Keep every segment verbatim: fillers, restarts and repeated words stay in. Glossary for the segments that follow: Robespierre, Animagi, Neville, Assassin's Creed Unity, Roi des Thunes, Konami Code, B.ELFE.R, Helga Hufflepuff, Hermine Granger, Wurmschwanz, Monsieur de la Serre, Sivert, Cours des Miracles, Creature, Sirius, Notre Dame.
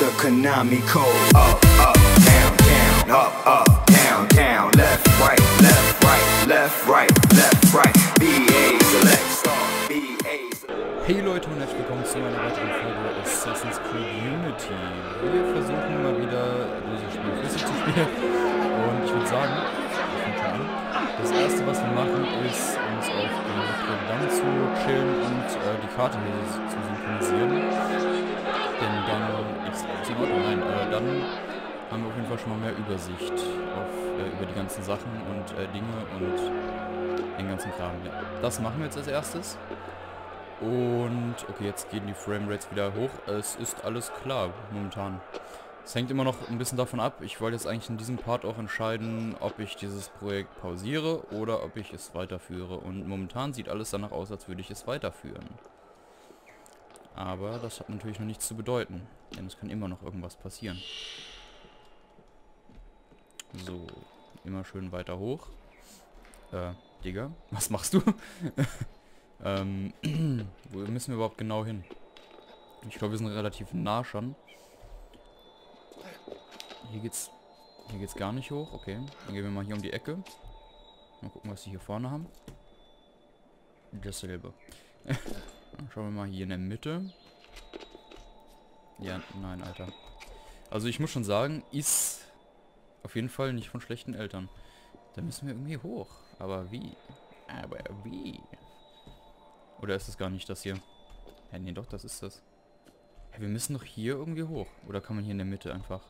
the Konami Code. Up, up, down, down, up, up, down, down, left, right, left, right, left, right, left, right, B A select, start, B A select. Hey Leute und herzlich willkommen zu einer weiteren Folge Assassin's Creed Unity. Wir versuchen mal wieder dieses Spiel flüssig zu spielen. Und ich würde sagen, das erste, was wir machen, ist uns auf den Notre Dame zu chillen und äh, die Karte hier zu synchronisieren. Denn dann ist es nein, äh, dann haben wir auf jeden Fall schon mal mehr Übersicht auf, äh, über die ganzen Sachen und äh, Dinge und den ganzen Kram. Ja. Das machen wir jetzt als erstes. Und okay, jetzt gehen die Framerates wieder hoch. Es ist alles klar momentan. Es hängt immer noch ein bisschen davon ab. Ich wollte jetzt eigentlich in diesem Part auch entscheiden, ob ich dieses Projekt pausiere oder ob ich es weiterführe. Und momentan sieht alles danach aus, als würde ich es weiterführen. Aber das hat natürlich noch nichts zu bedeuten, denn es kann immer noch irgendwas passieren. So, immer schön weiter hoch. Äh, Digga, was machst du? ähm, wo müssen wir überhaupt genau hin? Ich glaube, wir sind relativ nah schon. Hier geht's, hier geht's gar nicht hoch. Okay, dann gehen wir mal hier um die Ecke. Mal gucken, was sie hier vorne haben. Dasselbe. Dann schauen wir mal hier in der Mitte. Ja, nein, Alter. Also ich muss schon sagen, ist auf jeden Fall nicht von schlechten Eltern. Da müssen wir irgendwie hoch. Aber wie? Aber wie? Oder ist das gar nicht das hier? Ja, nee, doch, das ist das. Ja, wir müssen doch hier irgendwie hoch. Oder kann man hier in der Mitte einfach...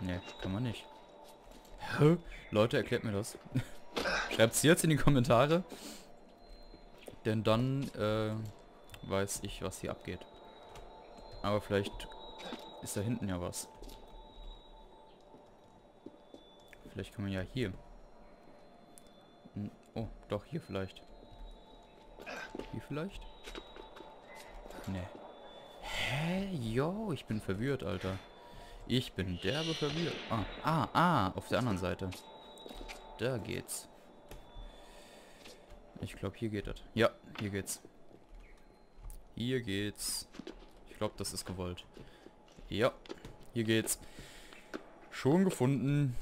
Ne, kann man nicht. Hä? Leute, erklärt mir das. Schreibt es jetzt in die Kommentare. Denn dann äh, weiß ich, was hier abgeht. Aber vielleicht ist da hinten ja was. Vielleicht kann man ja hier. Oh, doch, hier vielleicht. Hier vielleicht? Ne. Hä? Yo, ich bin verwirrt, Alter. Ich bin derbe verwirrt. Ah, ah, ah, auf der anderen Seite. Da geht's. Ich glaube, hier geht das. Ja, hier geht's. Hier geht's. Ich glaube, das ist gewollt. Ja, hier geht's. Schon gefunden.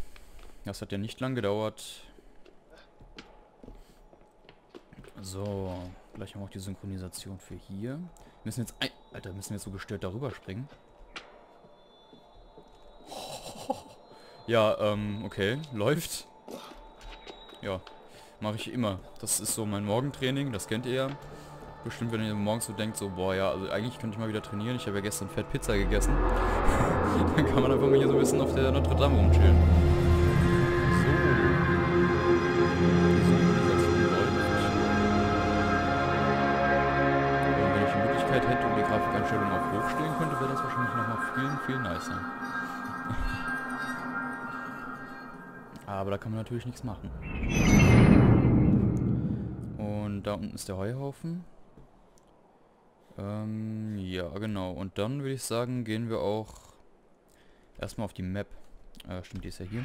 Das hat ja nicht lang gedauert. So, gleich haben wir auch die Synchronisation für hier. Müssen jetzt... Ein Alter, müssen wir jetzt so gestört darüber springen? Ja, ähm, okay. Läuft. Ja, mache ich immer. Das ist so mein Morgentraining, das kennt ihr ja. Bestimmt, wenn ihr morgens so denkt, so, boah, ja, also eigentlich könnte ich mal wieder trainieren. Ich habe ja gestern fett Pizza gegessen. Dann kann man einfach mal hier so ein bisschen auf der Notre Dame rumchillen. So. Und wenn ich die Möglichkeit hätte und die Grafikeinstellung auf hoch stellen könnte, wäre das wahrscheinlich nochmal viel, viel nicer. Aber da kann man natürlich nichts machen. Und da unten ist der Heuhaufen. Ähm, ja, genau. Und dann würde ich sagen, gehen wir auch erstmal auf die Map. Äh, stimmt, die ist ja hier.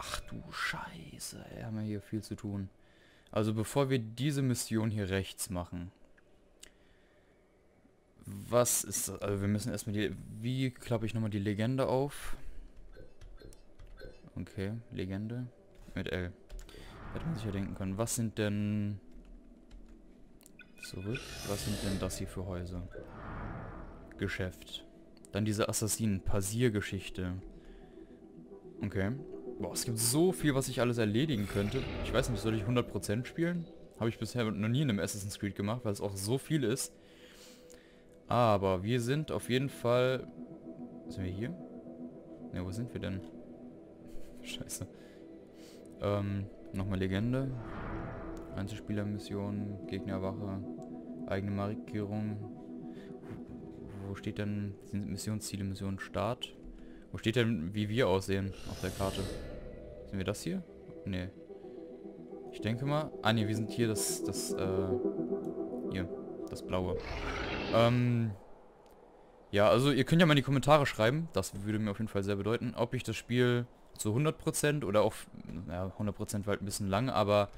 Ach du Scheiße, ey, haben wir hier viel zu tun. Also bevor wir diese Mission hier rechts machen. Was ist das? Also wir müssen erstmal die... Wie klappe ich nochmal die Legende auf? Okay, Legende. Mit L. Hätte man sich ja denken können. Was sind denn... Zurück. Was sind denn das hier für Häuser? Geschäft. Dann diese Assassinen-Pasier-Geschichte. Okay. Boah, es gibt so viel, was ich alles erledigen könnte. Ich weiß nicht, soll ich hundert Prozent spielen? Habe ich bisher noch nie in einem Assassin's Creed gemacht, weil es auch so viel ist. Aber wir sind auf jeden Fall... Sind wir hier? Ne, wo sind wir denn? Scheiße. Ähm, nochmal Legende. Einzelspielermission, Gegnerwache, eigene Markierung. Wo steht denn... Sind Missionsziele, Mission Start? Wo steht denn, wie wir aussehen auf der Karte? Sind wir das hier? Nee. Ich denke mal... Ah ne, wir sind hier das... das äh, hier. Das Blaue. Ähm... Ja, also ihr könnt ja mal in die Kommentare schreiben. Das würde mir auf jeden Fall sehr bedeuten, ob ich das Spiel... zu hundert Prozent oder auch, ja, hundert Prozent war halt ein bisschen lang, aber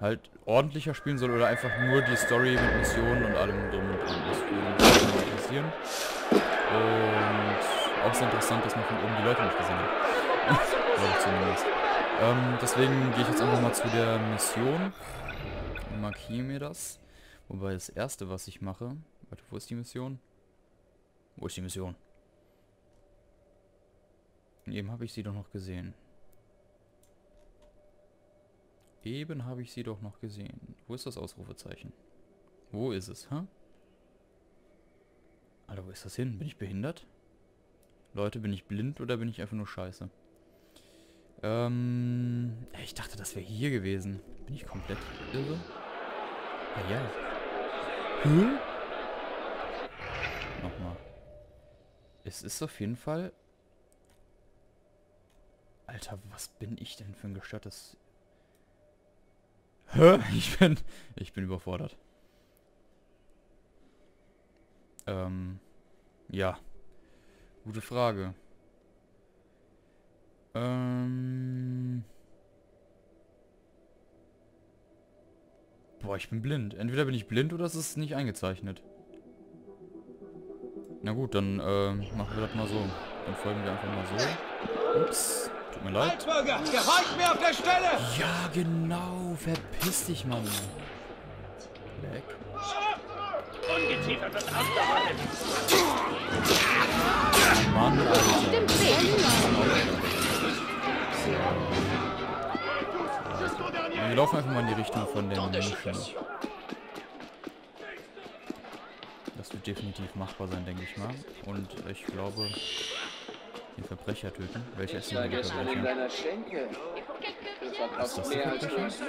halt ordentlicher spielen soll oder einfach nur die Story mit Missionen und allem drum und dran. Das würde mich interessieren. Und auch sehr interessant, dass man von oben die Leute nicht gesehen hat. Glaube ich zumindest. Ähm, deswegen gehe ich jetzt einfach mal zu der Mission. Markiere mir das. Wobei das erste, was ich mache... Warte, wo ist die Mission? Wo ist die Mission? Eben habe ich sie doch noch gesehen. Eben habe ich sie doch noch gesehen. Wo ist das Ausrufezeichen? Wo ist es, hä? Alter, wo ist das hin? Bin ich behindert? Leute, bin ich blind oder bin ich einfach nur scheiße? Ähm... Ich dachte, das wäre hier gewesen. Bin ich komplett irre? Ah ja. Hm? Nochmal. Es ist auf jeden Fall... Alter, was bin ich denn für ein gestörtes... Hä? Ich bin... Ich bin überfordert. Ähm... Ja. Gute Frage. Ähm... Boah, ich bin blind. Entweder bin ich blind oder es ist nicht eingezeichnet. Na gut, dann äh, machen wir das mal so. Dann folgen wir einfach mal so. Ups, tut mir leid. Gewalt mir auf der Stelle! Ja, genau. Verpiss dich, Mann. Weg. Ungeziefer wird ausgehalten. Mann, Alter. Ja, wir laufen einfach mal in die Richtung von den Menschen. Das wird definitiv machbar sein, denke ich mal. Und ich glaube, den Verbrecher töten. Welcher ist denn der Verbrecher? Ist das der Verbrecher?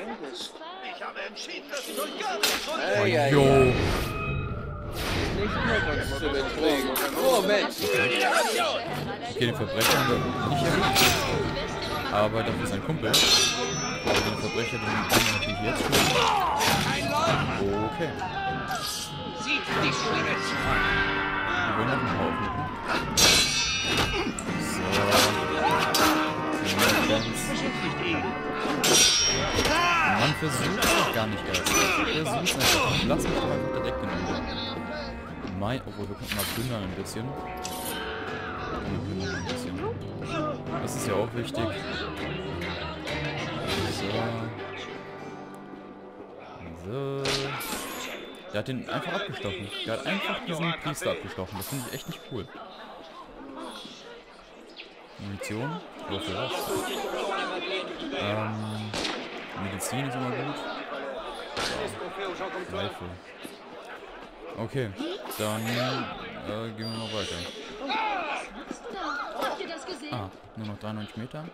Oh, yo. Okay, den Verbrecher haben wir nicht erwischt. Aber dafür ist ein Kumpel. Aber den Verbrecher, den kann man natürlich jetzt töten. Okay. Die wollen auf den Haufen. So. Man versucht es gar nicht erst. Man versucht es einfach. Lass mich aber direkt genommen werden. Mai, obwohl wir gucken mal plündern ein bisschen. Wir plündern ein bisschen. Das ist ja auch wichtig. So. So. Der hat den einfach abgestochen. Der hat einfach diesen Priester abgestochen. Das finde ich echt nicht cool. Munition? Oder für was? Ähm... Medizin ist immer gut. Ja. Rifle. Okay, dann äh, gehen wir noch weiter. Ah, nur noch dreiundneunzig Meter.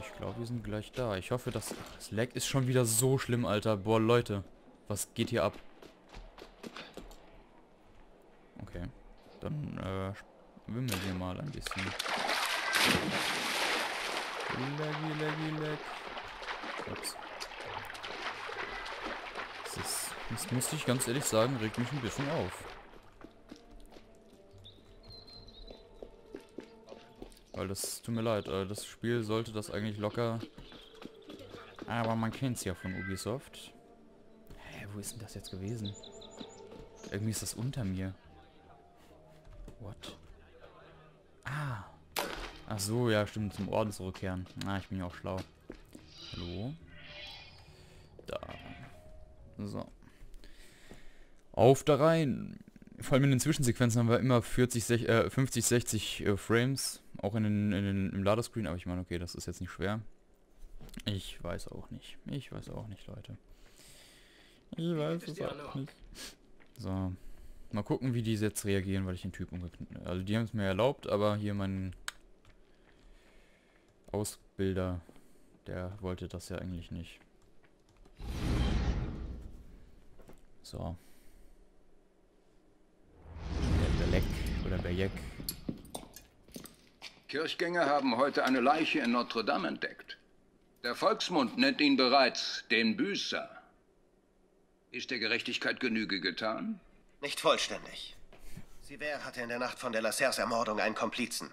Ich glaube, wir sind gleich da. Ich hoffe, dass... Das Lag ist schon wieder so schlimm, Alter. Boah, Leute. Was geht hier ab? Okay. Dann, äh... wimmeln wir mal ein bisschen. Laggy, laggy, lag. Ups. Das ist... Das muss ich ganz ehrlich sagen, regt mich ein bisschen auf. Weil das tut mir leid, das Spiel sollte das eigentlich locker... Aber man kennt's ja von Ubisoft. Hä, wo ist denn das jetzt gewesen? Irgendwie ist das unter mir. What? Ah. Ach so, ja stimmt, zum Orden zurückkehren. Na, ah, ich bin ja auch schlau. Hallo? Da. So. Auf da rein! Vor allem in den Zwischensequenzen haben wir immer vierzig, sech, äh, fünfzig, sechzig äh, Frames. Auch in den, in den, im Ladescreen. Aber ich meine, okay, das ist jetzt nicht schwer. Ich weiß auch nicht. Ich weiß auch nicht, Leute. Ich weiß es auch nicht. So. Mal gucken, wie die jetzt reagieren, weil ich den Typ umgeknallt habe. Also die haben es mir erlaubt, aber hier mein Ausbilder, der wollte das ja eigentlich nicht. So. Oder Berjek. Kirchgänger haben heute eine Leiche in Notre Dame entdeckt. Der Volksmund nennt ihn bereits den Büßer. Ist der Gerechtigkeit Genüge getan? Nicht vollständig. Sivert hatte in der Nacht von de la Serres Ermordung einen Komplizen.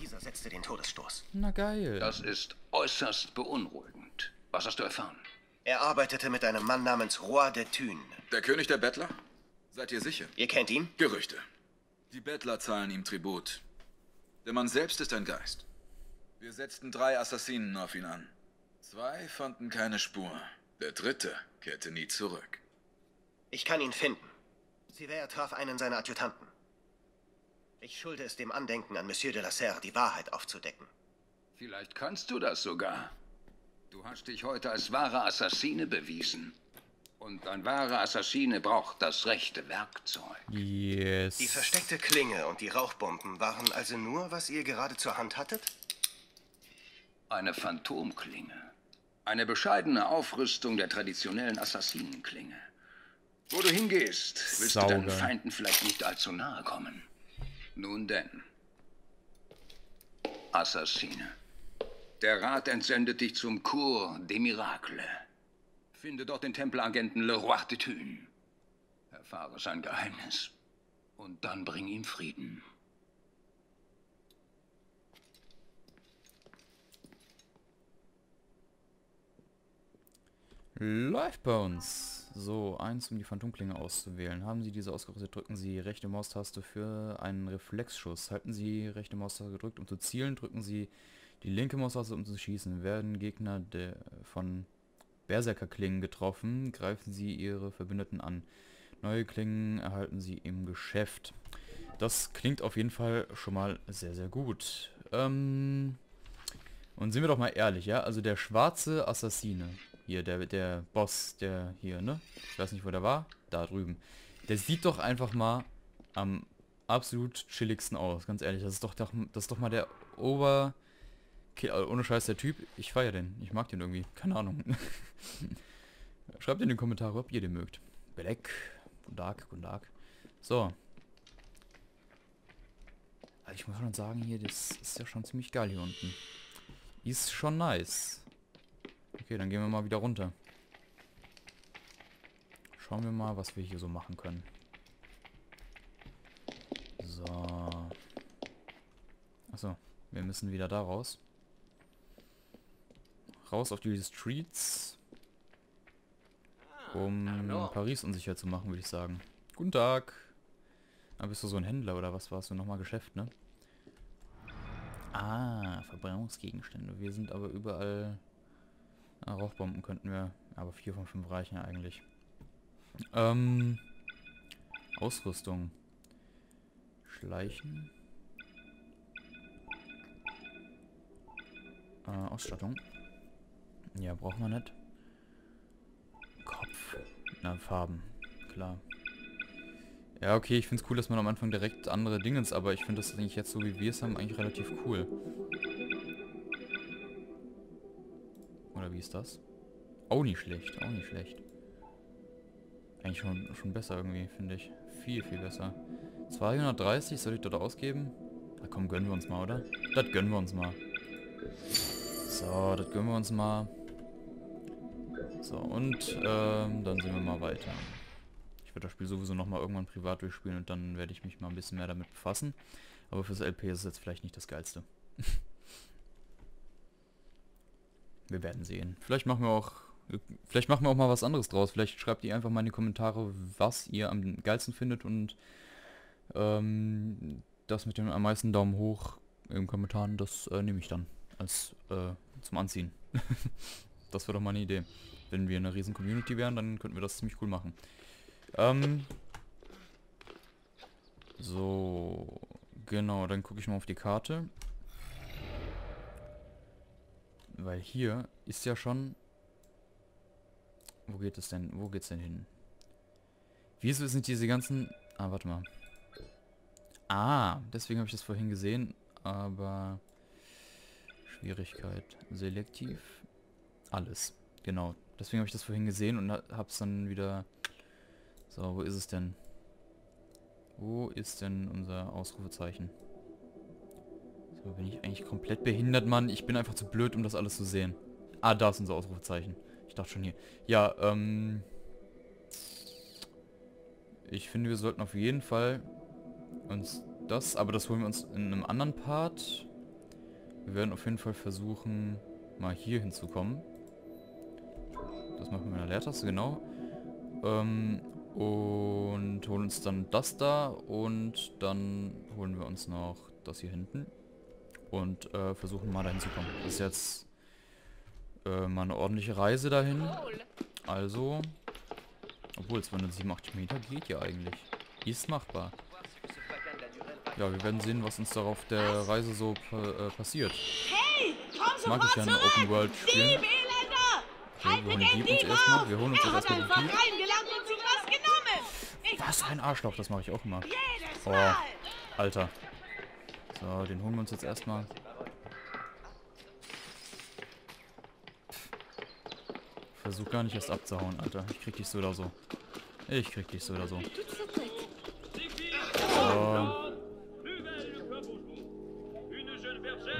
Dieser setzte den Todesstoß. Na geil. Das ist äußerst beunruhigend. Was hast du erfahren? Er arbeitete mit einem Mann namens Roi des Thunes. Der König der Bettler? Seid ihr sicher? Ihr kennt ihn? Gerüchte. Die Bettler zahlen ihm Tribut. Der Mann selbst ist ein Geist. Wir setzten drei Assassinen auf ihn an. Zwei fanden keine Spur. Der dritte kehrte nie zurück. Ich kann ihn finden. Sivert traf einen seiner Adjutanten. Ich schulde es dem Andenken an Monsieur de la Serre, die Wahrheit aufzudecken. Vielleicht kannst du das sogar. Du hast dich heute als wahrer Assassine bewiesen. Und ein wahrer Assassine braucht das rechte Werkzeug. Yes. Die versteckte Klinge und die Rauchbomben waren also nur, was ihr gerade zur Hand hattet? Eine Phantomklinge. Eine bescheidene Aufrüstung der traditionellen Assassinenklinge. Wo du hingehst, willst Sauber. du deinen Feinden vielleicht nicht allzu nahe kommen. Nun denn. Assassine. Der Rat entsendet dich zum Cours des Miracles. Finde dort den Tempelagenten Le Roi des Thunes. Erfahre sein Geheimnis. Und dann bring ihm Frieden. Läuft bei uns. So, eins, um die Phantomklinge auszuwählen. Haben Sie diese ausgerüstet, drücken Sie rechte Maustaste für einen Reflexschuss. Halten Sie rechte Maustaste gedrückt, um zu zielen. Drücken Sie die linke Maustaste, um zu schießen. Werden Gegner de von... Berserkerklingen getroffen, greifen sie ihre Verbündeten an. Neue Klingen erhalten sie im Geschäft. Das klingt auf jeden Fall schon mal sehr, sehr gut. Ähm Und sind wir doch mal ehrlich, ja? Also der schwarze Assassine, hier, der, der Boss, der hier, ne? Ich weiß nicht, wo der war. Da drüben. Der sieht doch einfach mal am absolut chilligsten aus, ganz ehrlich. Das ist doch, das ist doch mal der Ober... Okay, also ohne Scheiß, der Typ, ich feiere den. Ich mag den irgendwie. Keine Ahnung. Schreibt in die Kommentare, ob ihr den mögt. Black. Guten Tag, guten Tag. So. Also ich muss schon sagen, hier, das ist ja schon ziemlich geil hier unten. Ist schon nice. Okay, dann gehen wir mal wieder runter. Schauen wir mal, was wir hier so machen können. So. Achso, wir müssen wieder da raus. Raus auf die Streets, um Hallo. Paris unsicher zu machen, würde ich sagen. Guten Tag. Ah, bist du so ein Händler oder was warst du nochmal? Geschäft, ne? Ah, Verbrauchsgegenstände. Wir sind aber überall... Ah, Rauchbomben könnten wir, aber vier von fünf reichen ja eigentlich. Ähm, Ausrüstung. Schleichen. Äh, Ausstattung. Ja, braucht man nicht. Kopf. Na, Farben. Klar. Ja, okay, ich finde es cool, dass man am Anfang direkt andere Dinge ist, aber ich finde das eigentlich jetzt so, wie wir es haben, eigentlich relativ cool. Oder wie ist das? Auch nicht schlecht, auch nicht schlecht. Eigentlich schon, schon besser irgendwie, finde ich. Viel, viel besser. zweihundertdreißig soll ich dort ausgeben? Na komm, gönnen wir uns mal, oder? Das gönnen wir uns mal. So, das gönnen wir uns mal. So, und ähm, dann sehen wir mal weiter. Ich werde das Spiel sowieso nochmal irgendwann privat durchspielen und dann werde ich mich mal ein bisschen mehr damit befassen. Aber fürs L P ist es jetzt vielleicht nicht das Geilste. Wir werden sehen. Vielleicht machen wir auch vielleicht machen wir auch mal was anderes draus. Vielleicht schreibt ihr einfach mal in die Kommentare, was ihr am geilsten findet und ähm, das mit dem am meisten Daumen hoch im Kommentaren, das äh, nehme ich dann als äh, zum Anziehen. Das wäre doch mal eine Idee. Wenn wir eine riesen Community wären, dann könnten wir das ziemlich cool machen. Ähm, so, genau, dann gucke ich mal auf die Karte. Weil hier ist ja schon... Wo geht es denn? Wo geht's denn hin? Wieso sind diese ganzen... Ah, warte mal. Ah, deswegen habe ich das vorhin gesehen, aber... Schwierigkeit. Selektiv. Alles. Genau. Deswegen habe ich das vorhin gesehen und habe es dann wieder... So, wo ist es denn? Wo ist denn unser Ausrufezeichen? So, bin ich eigentlich komplett behindert, Mann. Ich bin einfach zu blöd, um das alles zu sehen. Ah, da ist unser Ausrufezeichen. Ich dachte schon hier. Ja, ähm... ich finde, wir sollten auf jeden Fall uns das... Aber das holen wir uns in einem anderen Part... Wir werden auf jeden Fall versuchen, mal hier hinzukommen. Das machen wir mit einer Leertaste, genau. Ähm, Und holen uns dann das da und dann holen wir uns noch das hier hinten und äh, versuchen mal dahin zu kommen. Das ist jetzt äh, mal eine ordentliche Reise dahin. Also, obwohl es hundertsiebenundachtzig Meter geht ja eigentlich. Ist machbar. Ja, wir werden sehen, was uns darauf der Reise so äh, passiert. Hey, komm mag ich ja in Open World spielen. Okay, wir holen die uns erstmal. Wir holen uns jetzt erstmal den Dieb. Was ein Arschloch, das mache ich auch immer. Oh, Alter. So, den holen wir uns jetzt erstmal. Versuch gar nicht erst abzuhauen, Alter. Ich krieg dich so oder so. Ich krieg dich so oder so. So.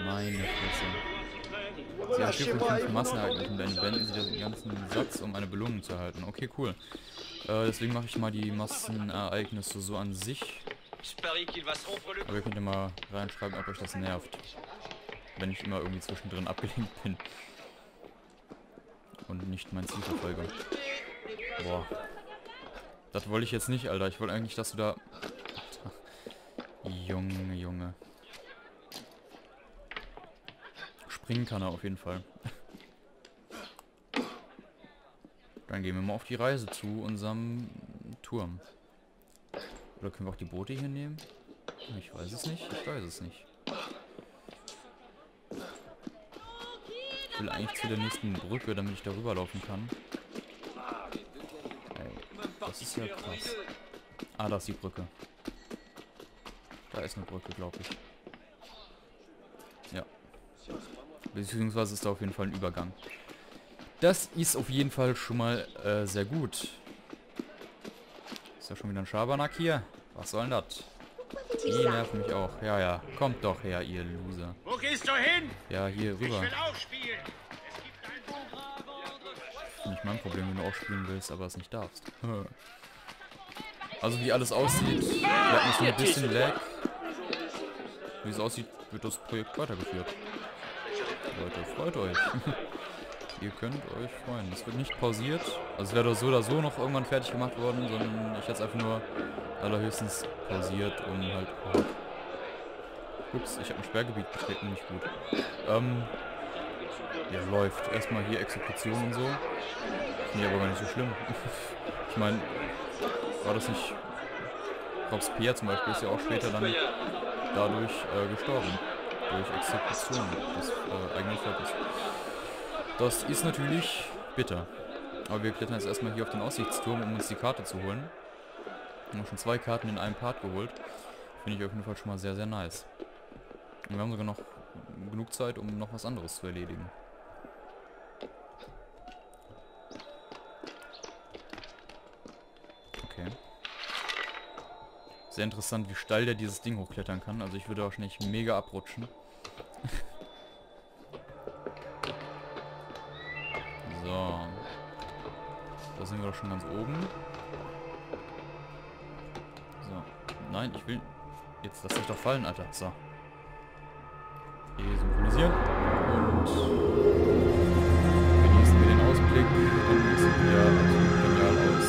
Meine Fresse. Sie hat vier von fünf Massenhalten beenden sie den ganzen Satz, um eine Belohnung zu erhalten. Okay, cool. Äh, deswegen mache ich mal die Massenereignisse so an sich. Aber ihr könnt ja mal reinschreiben, ob euch das nervt. Wenn ich immer irgendwie zwischendrin abgelenkt bin. Und nicht mein Ziel verfolge. Boah. Das wollte ich jetzt nicht, Alter. Ich wollte eigentlich, dass du da... Alter. Junge, Junge. Springen kann er auf jeden Fall. Dann gehen wir mal auf die Reise zu unserem Turm. Oder können wir auch die Boote hier nehmen? Ich weiß es nicht. Ich weiß es nicht. Ich will eigentlich zu der nächsten Brücke, damit ich darüber laufen kann. Ey, das ist ja krass. Ah, da ist die Brücke. Da ist eine Brücke, glaube ich. Ja. Beziehungsweise ist da auf jeden Fall ein Übergang. Das ist auf jeden Fall schon mal äh, sehr gut. Ist ja schon wieder ein Schabernack hier. Was soll denn das? Die nerven mich auch. Ja, ja. Kommt doch her, ihr Loser. Wo gehst du hin? Ja, hier rüber. Ich will auch spielen. Es gibt ein... Nicht mein Problem, wenn du auch spielen willst, aber es nicht darfst. Also wie alles aussieht, wir hatten so ein bisschen Lag. Wie es aussieht, wird das Projekt weitergeführt. Leute, freut euch. Ihr könnt euch freuen. Es wird nicht pausiert. Also es wäre doch so oder so noch irgendwann fertig gemacht worden, sondern ich hätte es einfach nur allerhöchstens pausiert und halt... Oh. Ups, ich habe ein Sperrgebiet betreten, nicht gut. Ähm, ja, läuft. Erstmal hier Exekution und so. Finde ich aber gar nicht so schlimm. Ich meine, war das nicht... Robespierre zum Beispiel ist ja auch später dann dadurch äh, gestorben. Durch Exekution des äh, eigenen Volkes. Das ist natürlich bitter. Aber wir klettern jetzt erstmal hier auf den Aussichtsturm, um uns die Karte zu holen. Wir haben schon zwei Karten in einem Part geholt. Finde ich auf jeden Fall schon mal sehr, sehr nice. Und wir haben sogar noch genug Zeit, um noch was anderes zu erledigen. Okay. Sehr interessant, wie steil der dieses Ding hochklettern kann. Also ich würde wahrscheinlich mega abrutschen. So. Da sind wir doch schon ganz oben. So. Nein, ich will... Jetzt lass dich doch fallen, Alter. So. Hier synchronisieren. Und... Genießen wir den Ausblick. Und wir sind ja absolut genial aus.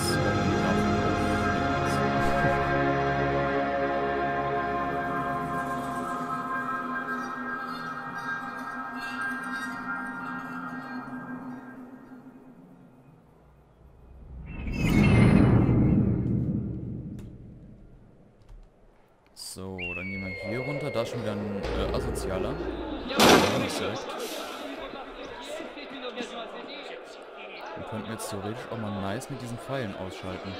Theoretisch auch mal nice mit diesen Pfeilen ausschalten.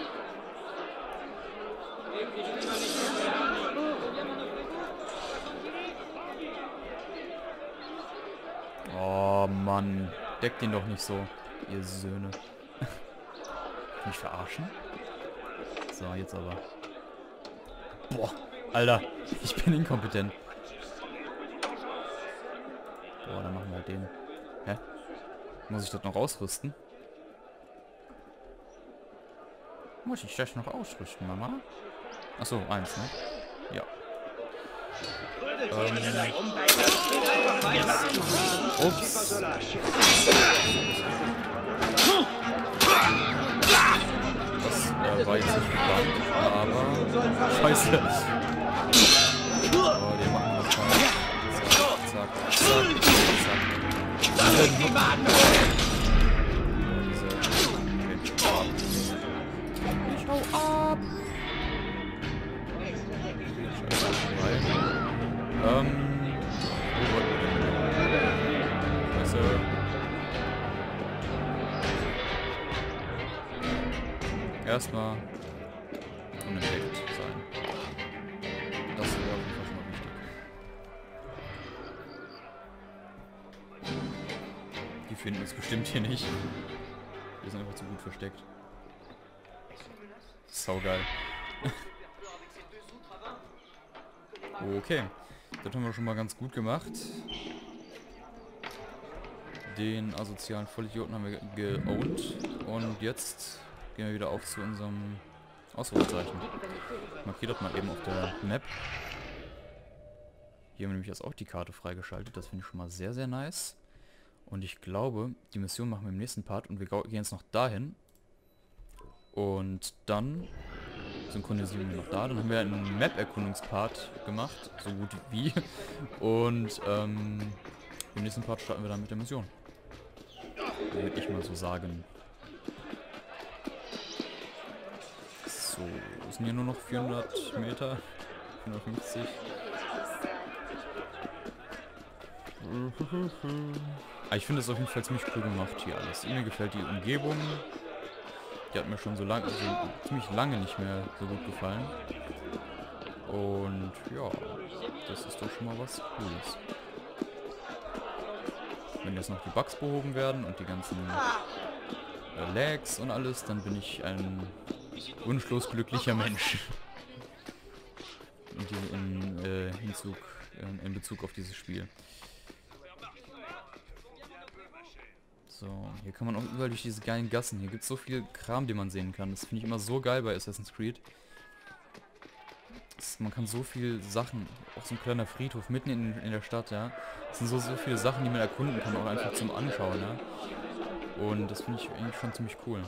Oh Mann, deckt den doch nicht so, ihr Söhne. Mich verarschen? So, jetzt aber. Boah, Alter, ich bin inkompetent. Boah, dann machen wir den. Hä? Muss ich das noch ausrüsten? Muss ich das noch ausrüsten, Mama? Achso, eins, ne? Ja. Ähm. Ups. Was? äh, war jetzt nicht geplant, aber... Scheiße! Oh, wir machen was falsch. Zack, zack, zack, zack. Dann die Maden! Ich hau ab! Scheiße, Ähm... Erstmal unentdeckt sein. Das wäre auf jeden Fall schon mal wichtig. Die finden uns bestimmt hier nicht. Wir sind einfach zu gut versteckt. Saugeil. Okay. Das haben wir schon mal ganz gut gemacht. Den asozialen Vollidioten haben wir geowned. Und jetzt... gehen wir wieder auf zu unserem Ausrufezeichen. Ich markiere das mal eben auf der Map. Hier haben wir nämlich jetzt auch die Karte freigeschaltet. Das finde ich schon mal sehr, sehr nice. Und ich glaube, die Mission machen wir im nächsten Part. Und wir gehen jetzt noch dahin. Und dann synchronisieren wir noch da. Dann haben wir einen Map-Erkundungspart gemacht. So gut wie. Und ähm, im nächsten Part starten wir dann mit der Mission. Würde ich mal so sagen. So, es sind hier nur noch vierhundert Meter, vierhundertfünfzig. Ah, ich finde es auf jeden Fall ziemlich cool gemacht hier alles. Mir gefällt die Umgebung. Die hat mir schon so lange, also ziemlich lange nicht mehr so gut gefallen. Und ja, das ist doch schon mal was Cooles. Wenn jetzt noch die Bugs behoben werden und die ganzen äh, Lags und alles, dann bin ich ein... wunschlos glücklicher Mensch. Und die in, äh, Hinzug, äh, in Bezug auf dieses Spiel. So, hier kann man auch überall durch diese geilen Gassen. Hier gibt es so viel Kram, den man sehen kann. Das finde ich immer so geil bei Assassin's Creed. Das, man kann so viel Sachen, auch so ein kleiner Friedhof mitten in, in der Stadt, ja. Es sind so, so viele Sachen, die man erkunden kann, auch einfach zum Anschauen, ja. Und das finde ich eigentlich schon ziemlich cool.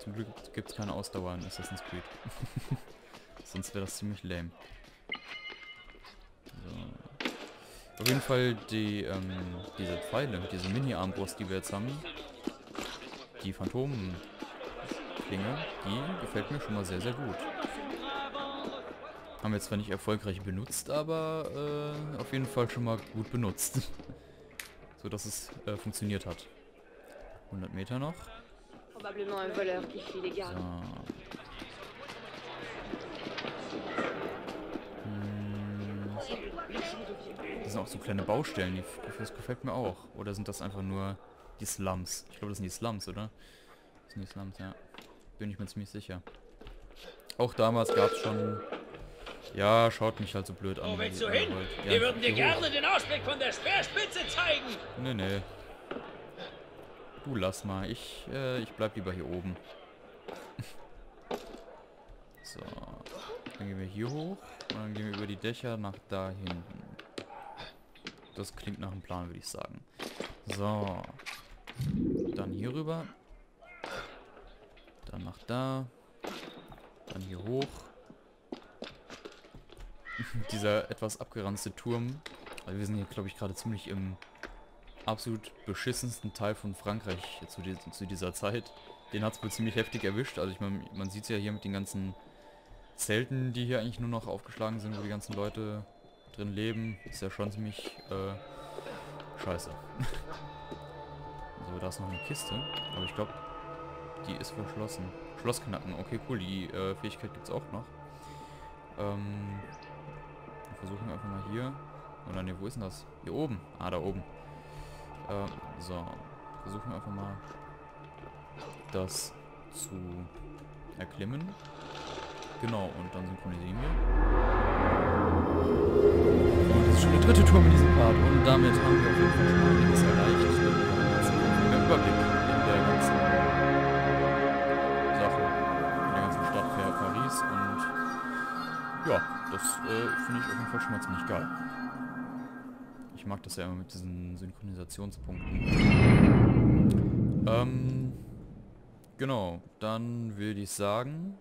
Zum Glück gibt es keine Ausdauer in Assassin's Creed. Sonst wäre das ziemlich lame. So. Auf jeden Fall die, ähm, diese Pfeile, diese Mini-Armbrust, die wir jetzt haben. Die Phantomklinge, die gefällt mir schon mal sehr, sehr gut. Haben wir zwar nicht erfolgreich benutzt, aber äh, auf jeden Fall schon mal gut benutzt. So dass es äh, funktioniert hat. hundert Meter noch. So. Hm. Das sind auch so kleine Baustellen, die, das gefällt mir auch. Oder sind das einfach nur die Slums? Ich glaube, das sind die Slums, oder? Das sind die Slums, ja. Bin ich mir ziemlich sicher. Auch damals gab es schon... Ja, schaut mich halt so blöd an. Wo willst du hin? Ja, wir würden dir gerne den Ausblick von der Speerspitze zeigen! Nee, nee. Du lass mal, ich, äh, ich bleib lieber hier oben. So, dann gehen wir hier hoch und dann gehen wir über die Dächer nach da hinten. Das klingt nach einem Plan, würde ich sagen. So, dann hier rüber, dann nach da, dann hier hoch. Dieser etwas abgeranzte Turm, also wir sind hier, glaube ich, gerade ziemlich im... absolut beschissensten Teil von Frankreich zu, die, zu dieser Zeit. Den hat es wohl ziemlich heftig erwischt. Also ich mein, man sieht es ja hier mit den ganzen Zelten, die hier eigentlich nur noch aufgeschlagen sind, wo die ganzen Leute drin leben. Ist ja schon ziemlich äh, scheiße. So, da ist noch eine Kiste. Aber ich glaube, die ist verschlossen. Schlossknacken, okay cool, die äh, Fähigkeit gibt es auch noch. Ähm, wir versuchen einfach mal hier. Oder ne, wo ist denn das? Hier oben. Ah, da oben. Ähm, so, versuchen wir einfach mal das zu erklimmen. Genau, und dann synchronisieren wir. Und das ist schon der dritte Turm in diesem Part und damit haben wir auf jeden Fall schon mal einiges erreicht. Jetzt haben wir einen Überblick in der ganzen Sache, in der ganzen Stadt Paris und ja, das äh, finde ich auf jeden Fall schon mal ziemlich geil. Ich mag das ja immer mit diesen Synchronisationspunkten. Ähm, Genau, dann würde ich sagen,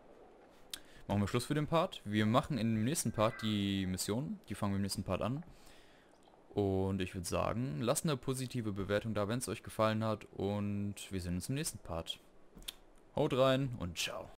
machen wir Schluss für den Part. Wir machen in dem nächsten Part die Mission. Die fangen wir im nächsten Part an. Und ich würde sagen, lasst eine positive Bewertung da, wenn es euch gefallen hat. Und wir sehen uns im nächsten Part. Haut rein und ciao.